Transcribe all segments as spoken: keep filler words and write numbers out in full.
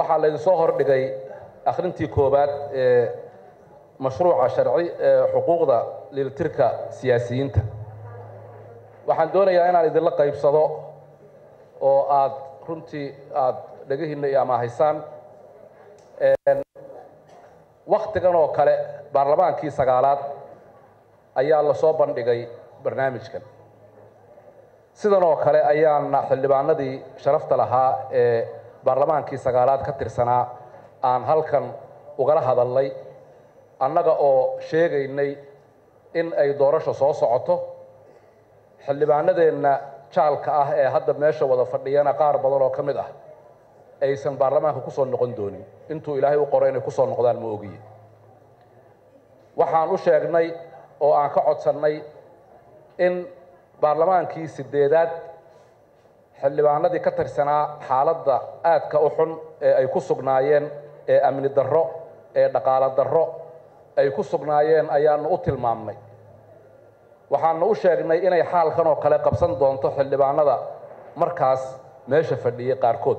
waxaa la soo hordhigay akhrintii koobaad ee mashruuca sharci ee xuquuqda leeltirka siyaasiyiinta waxaan doonayaa inaan idinla qaybsado oo aad runtii aad dhagahina iyo amaahaysaan ee waqtigan oo kale baarlamaankii sagaalaad ayaa la soo bandhigay barnaamijkan sidan oo kale ayaana xildhibaanadii sharafta lahaa ee baarlamaankii sagaalaad ka tirsanaa aan halkan uga hadalnay annaga oo sheegaynay in ay doorasho soo socoto xildhibaanadeenna jaalka ah ee hadda meesha wada fadhiyana qaar badan oo kamid ah aysan baarlamaanka ku soo noqon doonin intuu ilaahay u qoray inay ku soo noqdaan ma ogiye waxaan u sheegnay oo aan ka codsanay in baarlamaankii sideedaad xildhibaanadii ka tirsanaa xaaladda aadka u xun ee ay ku sugnaayeen ee amni darro ee dhaqaale darro ay ku sugnaayeen ayaanu u tilmaamnay waxaan u sheegnay inay xaalkan oo kale qabsan doonto xildhibaanada markaas meesha fadhiye qaarkood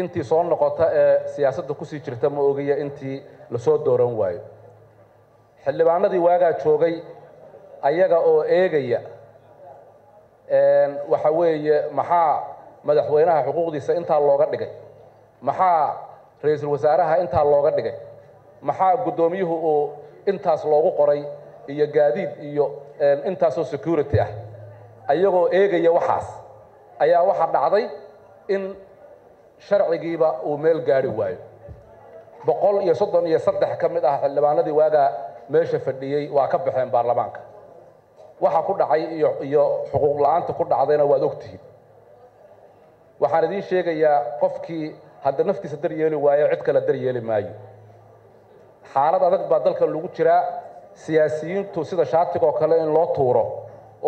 intii soo noqota ee siyaasadda ku sii jirta ma ogiya intii la soo dooran waayo xildhibaanadii waaga joogay ayaga oo eegaya een waxa weeye maxaa madaxweynaha xuquuqdiisa inta looga dhigay maxaa ra'iisul wasaaraha inta looga dhigay maxaa gudoomiyuhu oo intaas loogu qoray iyo gaadiid iyo intaas oo security ah ayagoo eegaya waxaas ayaa waxa dhacday in sharcigiiba uu meel gaari waayo boqol iyo soddon iyo saddex ka mid ah xildhibaanadii waaga meesha fadhiyay waa ka baxeen baarlamaanka waxa ku dhacay iyo xuquuq la'aanta ku dhacdayna waad ogtihiin waxaan idin sheegayaa qofkii hadda naftiisa daryeeli waayo cid kale daryeeli maayo xaalad adag baa dalka lagu jiraa siyaasiyiintu sida shaatigoo kale in loo tuuro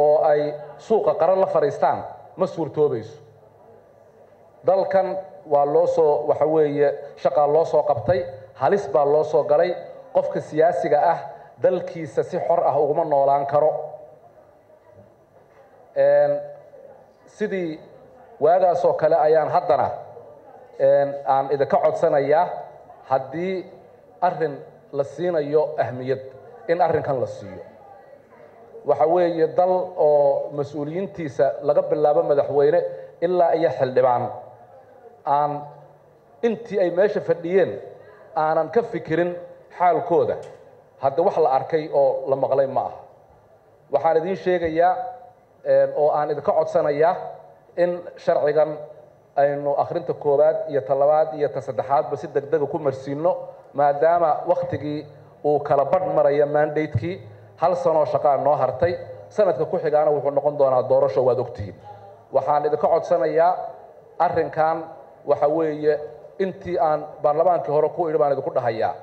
oo ay suuqa qaran la fariistaan ma suurtoobayso dalkan waa loo soo waxa weeye shaqaa loo soo qabtay halis baa loo soo galay qofka siyaasiga ah dalkiisa si xor ah ugu ma noolaan karo een sidii waaga soo kale ayaan haddana een aan idin ka codsanaya hadii arrin la siinayo ahmiyad in arrinkan la siiyo waxa weeye dal oo mas'uuliyiintiisa laga bilaabo madaxweyne ilaa ay xildhibaan aan intii ay meesha fadhiyeen aanan ka fikirin xaalkooda hadda wax la arkay oo la maqlay ma aha waxaan idin sheegayaa oo aan idinka codsanaya in sharcigan aynu akhrinta koobaad iyo talabaad iyo tasaddexaad ba si degdeg ku marsiino maadaama waqtigii uu kala badh maray mandate-ki hal sano shaqo noo hartay sanadka ku xigaana wuxuu noqon doonaa doorasho waad ogtiin waxaan idinka codsanaya arrinkan waxa weeye intii aan baarlamaankii hore ku idhibaan idinku dhahayaa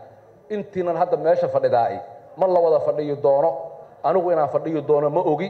intiinan hadda meesha fadhidaay ma la wada fadhiyo doono anigu inaan fadhiyo doono ma ogi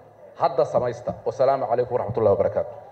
هذا سمايستا والسلام عليكم ورحمة الله وبركاته.